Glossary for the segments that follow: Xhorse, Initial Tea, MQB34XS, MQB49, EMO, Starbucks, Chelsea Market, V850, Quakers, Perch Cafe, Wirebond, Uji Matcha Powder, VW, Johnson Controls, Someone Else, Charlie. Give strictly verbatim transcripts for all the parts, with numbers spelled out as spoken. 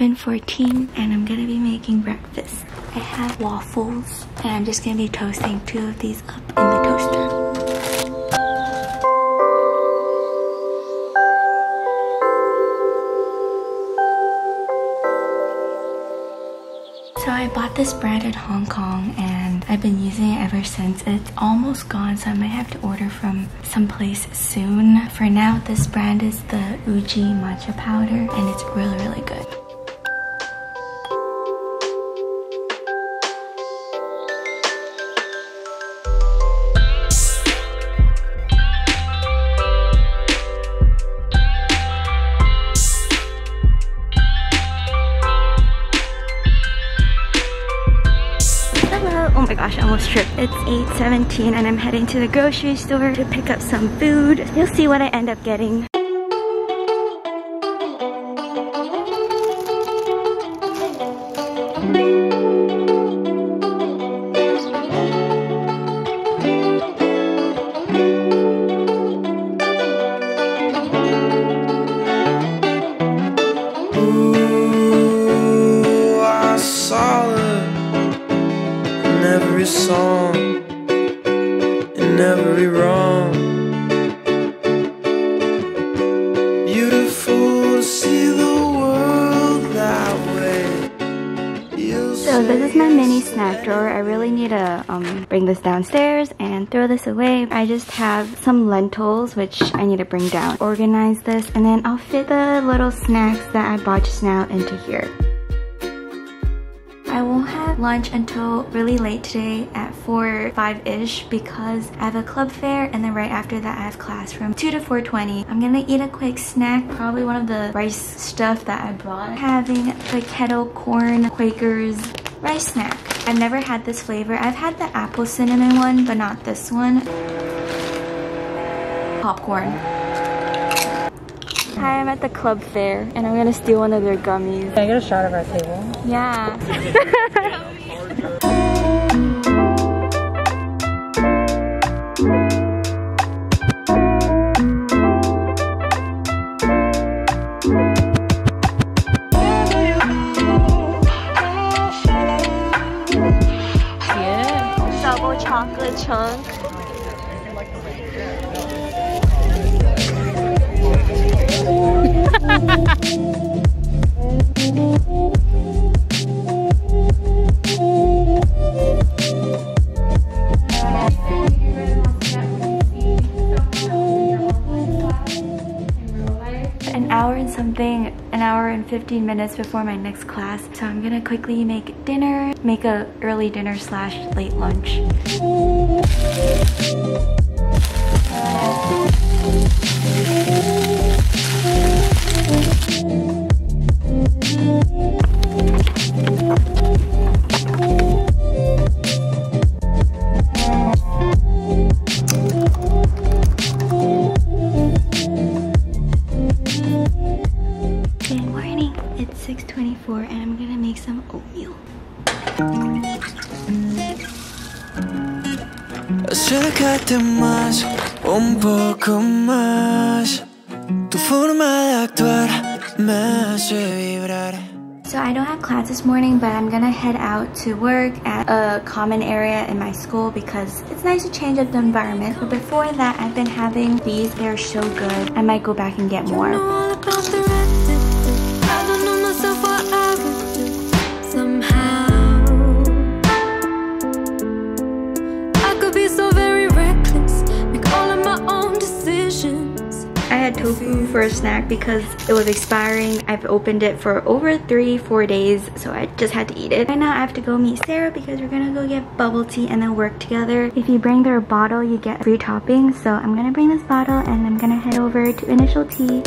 eleven fourteen and I'm gonna be making breakfast. I have waffles and I'm just gonna be toasting two of these up in the toaster. So I bought this bread in Hong Kong and I've been using it ever since. It's almost gone, so I might have to order from someplace soon. For now, this brand is the Uji Matcha Powder and it's really, really good. Oh my gosh, I almost tripped. It's eight seventeen and I'm heading to the grocery store to pick up some food. You'll see what I end up getting. So this is my mini snack drawer. I really need to um, bring this downstairs and throw this away. I just have some lentils, which I need to bring down. Organize this, and then I'll fit the little snacks that I bought just now into here. I won't have lunch until really late today at four, five-ish because I have a club fair and then right after that I have class from two to four twenty. I'm gonna eat a quick snack, probably one of the rice stuff that I bought. Having the kettle corn Quakers rice snack. I've never had this flavor. I've had the apple cinnamon one, but not this one. Popcorn. Hi, I'm at the club fair and I'm gonna steal one of their gummies. Can I get a shot of our table? Yeah. Chocolate chunk. An hour and something, an hour and fifteen minutes before my next class. So I'm gonna quickly make dinner, make a early dinner slash late lunch. Good morning, it's six twenty-four and I'm gonna make some oatmeal. Acércate más, un poco más. Tu forma de actuar me hace vibrar. So I don't have class this morning, but I'm gonna head out to work at a common area in my school because it's nice to change up the environment. But before that, I've been having these. They're so good. I might go back and get more. Tofu for a snack because it was expiring. I've opened it for over three, four days, so I just had to eat it. Right now I have to go meet Sarah because we're gonna go get bubble tea and then work together. If you bring their bottle, you get free topping. So I'm gonna bring this bottle and I'm gonna head over to Initial Tea.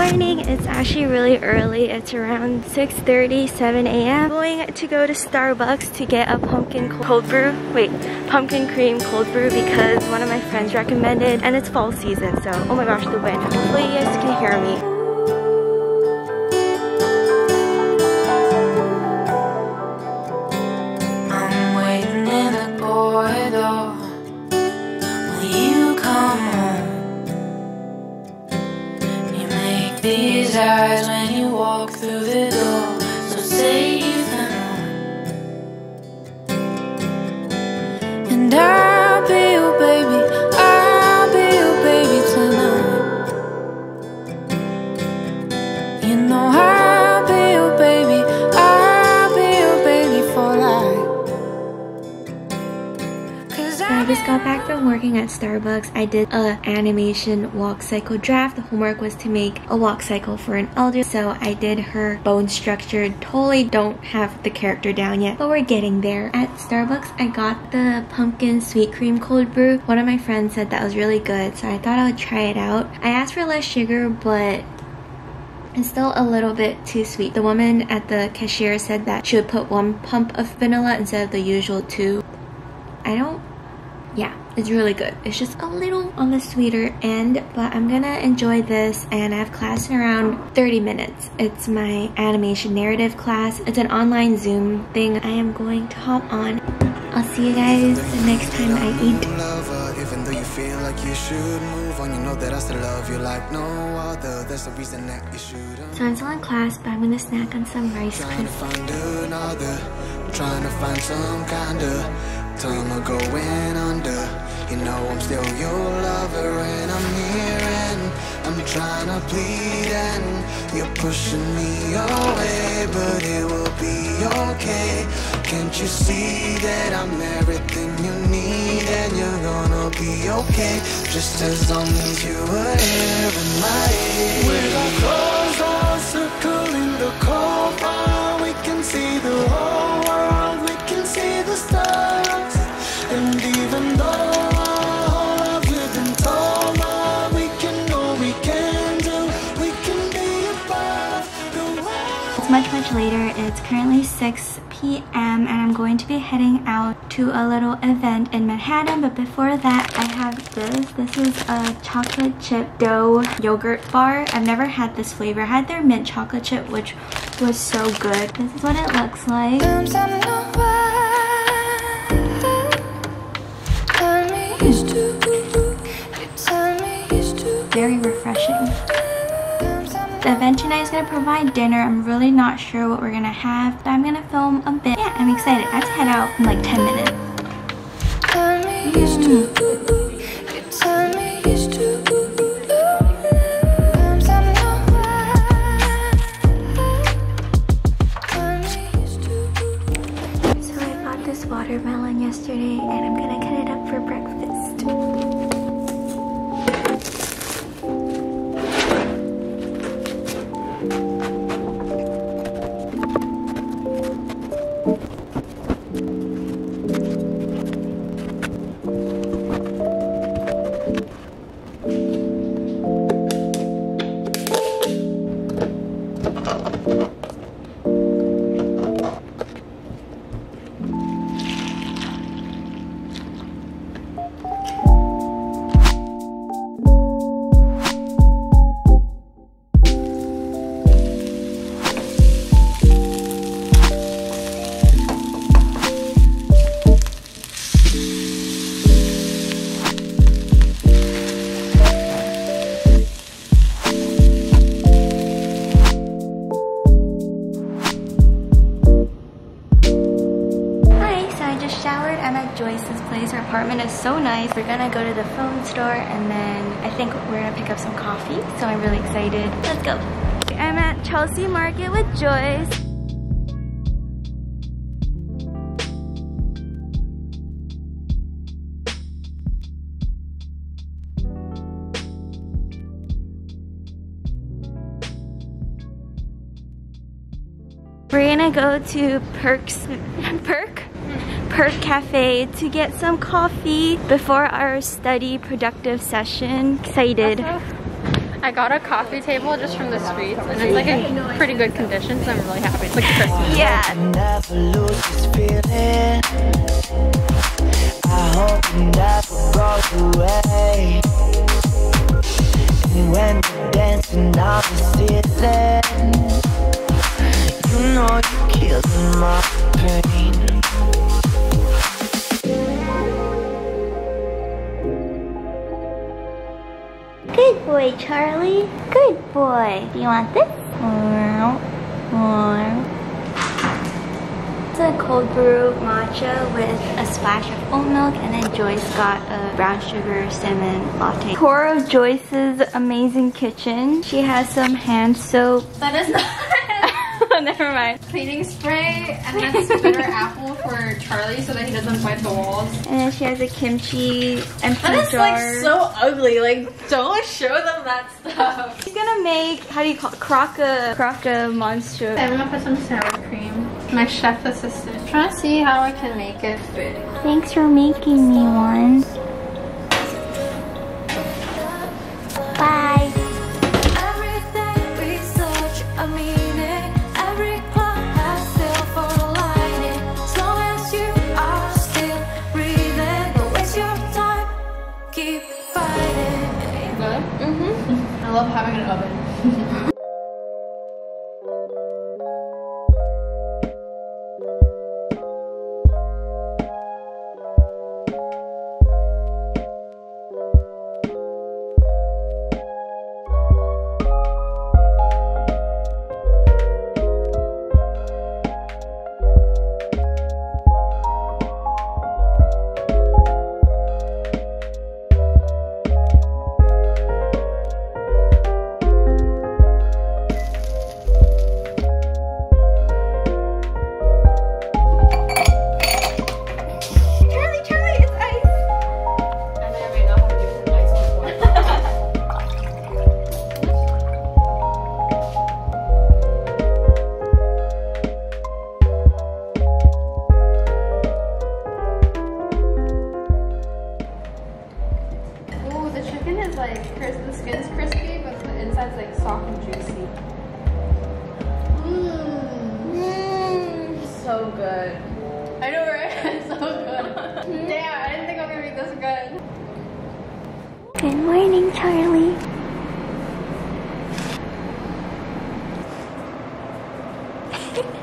morning. It's actually really early. It's around six thirty, seven A M Going to go to Starbucks to get a pumpkin cold brew. Wait, pumpkin cream cold brew because one of my friends recommended, and it's fall season, so oh my gosh, the wind. Hopefully you guys can hear me. These eyes when you walk through the door, so safe and and I'll be your baby, I'll be your baby tonight. You know I'll be your baby, I'll be your baby for life. Cause I just got back from working at Starbucks. I did a animation walk cycle draft. The homework was to make a walk cycle for an elder, so I did her bone structure. Totally don't have the character down yet, but we're getting there. At Starbucks, I got the pumpkin sweet cream cold brew. One of my friends said that was really good, so I thought I would try it out. I asked for less sugar, but it's still a little bit too sweet. The woman at the cashier said that she would put one pump of vanilla instead of the usual two. I don't Yeah, it's really good. It's just a little on the sweeter end, but I'm gonna enjoy this, and I have class in around thirty minutes. It's my animation narrative class. It's an online Zoom thing. I am going to hop on. I'll see you guys the next time I eat. Even though you feel like you should move on, you know that I still love you like no other. There's a reason that you should. So I'm still in class, but I'm gonna snack on some rice. Trying to find another, trying to find some kind of time going under. You know I'm still your lover, and I'm here and I'm trying to plead, and you're pushing me away, but it will be okay. Can't you see that I'm everything you need, and you're gonna be okay, just as long as you were here in my head. With our clothes all circling the cold fire, we can see the whole world, we can see the stars. And even though I've been told that we can all we can do, we can be above the world. It's much, much later. It's currently six P M and I'm going to be heading out to a little event in Manhattan. But before that, I have this. This is a chocolate chip dough yogurt bar. I've never had this flavor. I had their mint chocolate chip, which was so good. This is what it looks like. Very refreshing. The event tonight is going to provide dinner. I'm really not sure what we're going to have, but I'm going to film a bit. Yeah, I'm excited. I have to head out in like ten minutes. Mm. So nice. We're gonna go to the phone store, and then I think we're gonna pick up some coffee. So I'm really excited. Let's go. I'm at Chelsea Market with Joyce. We're gonna go to Perks, Perk? Perch Cafe to get some coffee before our study productive session. Excited. I got a coffee table just from the streets, and it's like in pretty good condition, so I'm really happy. It's like Christmas. Yeah. Good boy, Charlie. Good boy. Do you want this? It's a cold brew matcha with a splash of oat milk, and then Joyce got a brown sugar cinnamon latte. Tour of Joyce's amazing kitchen. She has some hand soap. That is not. Never mind. Cleaning spray, and then bitter apple for Charlie so that he doesn't wipe the walls. And then she has a kimchi and that is jar. Like so ugly. Like don't show them that stuff. She's gonna make, how do you call it, croca croca monster. I'm gonna put some sour cream. My chef assistant. I'm trying to see how I can make it big. Thanks for making me one. Bye. I love having an oven. Good morning, Charlie.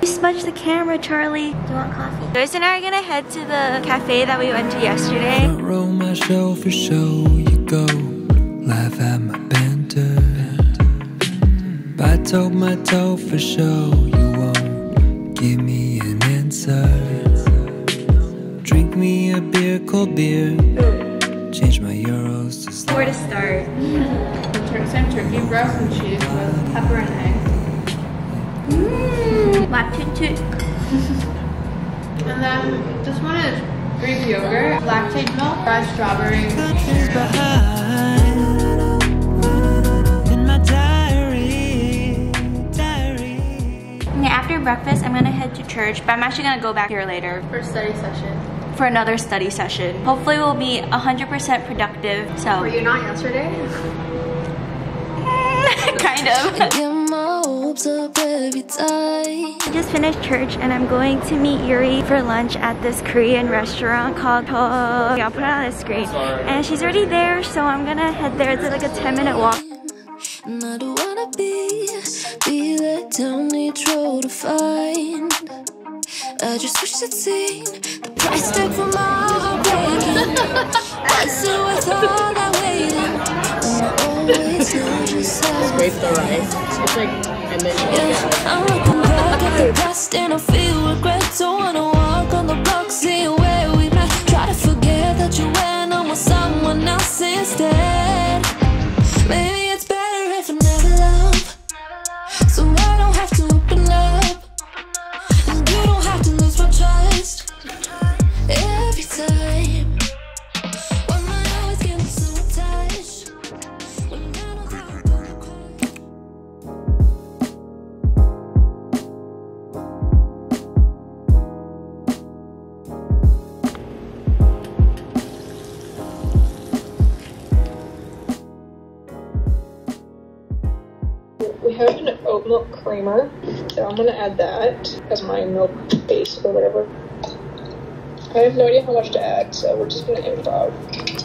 You smudged the camera, Charlie. Do you want coffee? Joyce and I are gonna head to the cafe that we went to yesterday. I roll my show for show, you go. Laugh at my banter. I told my toe for show, you won't give me an answer. Drink me a beer, cold beer. Change my euros to start. Where to start? Mm. Some turkey breast and cheese with pepper and egg. Mmm. Lactate. And then this one is Greek yogurt, lactate milk, fresh strawberry. She's behind in my diary, diary. Okay, after breakfast, I'm gonna head to church, but I'm actually gonna go back here later for study session. For another study session. Hopefully we'll be one hundred percent productive, so. Were you not yesterday? Kind of. I just finished church and I'm going to meet Yuri for lunch at this Korean restaurant called Po. I'll put it on the screen. And she's already there, so I'm gonna head there. It's like a ten minute walk. I don't wanna be, be that tiny troll to find. I just wish I'd seen the price tag for my heartbreaking. I said with all that waiting, I always knew just how it felt. It's like, and then yeah, I'm looking back at the past and I feel regret. Don't wanna walk on the block, see where we met. Try to forget that you went on with someone else instead. Maybe it's better if I never love, so I don't have to open up. Every time, why am I always getting so attached when I don't have a call? We have an oat milk creamer, so I'm gonna add that as my milk base or whatever. I have no idea how much to add, so we're just gonna improv.